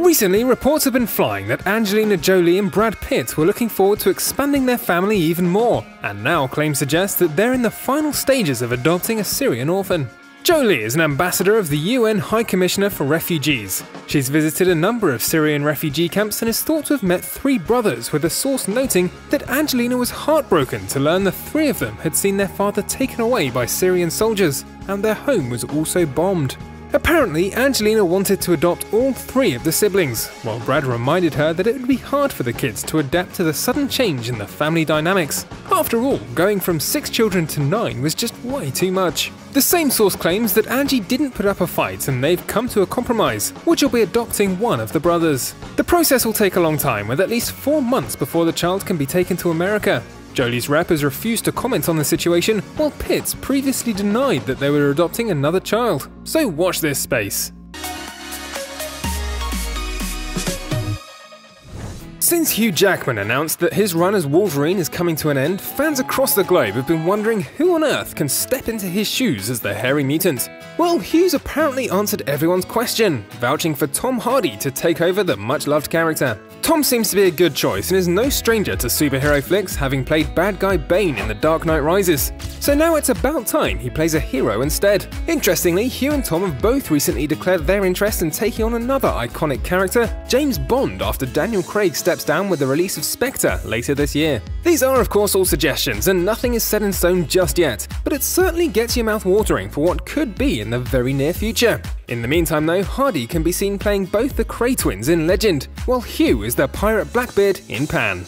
Recently, reports have been flying that Angelina Jolie and Brad Pitt were looking forward to expanding their family even more, and now claims suggest that they're in the final stages of adopting a Syrian orphan. Jolie is an ambassador of the UN High Commissioner for Refugees. She's visited a number of Syrian refugee camps and is thought to have met three brothers, with a source noting that Angelina was heartbroken to learn the three of them had seen their father taken away by Syrian soldiers, and their home was also bombed. Apparently, Angelina wanted to adopt all three of the siblings, while Brad reminded her that it would be hard for the kids to adapt to the sudden change in the family dynamics. After all, going from 6 children to 9 was just way too much. The same source claims that Angie didn't put up a fight and they've come to a compromise, which will be adopting one of the brothers. The process will take a long time, with at least 4 months before the child can be taken to America. Jolie's rep has refused to comment on the situation, while Pitt's previously denied that they were adopting another child. So watch this space. Since Hugh Jackman announced that his run as Wolverine is coming to an end, fans across the globe have been wondering who on earth can step into his shoes as the hairy mutant. Well, Hugh's apparently answered everyone's question, vouching for Tom Hardy to take over the much-loved character. Tom seems to be a good choice and is no stranger to superhero flicks, having played bad guy Bane in The Dark Knight Rises. So now it's about time he plays a hero instead. Interestingly, Hugh and Tom have both recently declared their interest in taking on another iconic character, James Bond, after Daniel Craig steps down with the release of Spectre later this year. These are of course all suggestions and nothing is set in stone just yet, but it certainly gets your mouth watering for what could be in the very near future. In the meantime though, Hardy can be seen playing both the Kray twins in Legend, while Hugh is the pirate Blackbeard in Pan.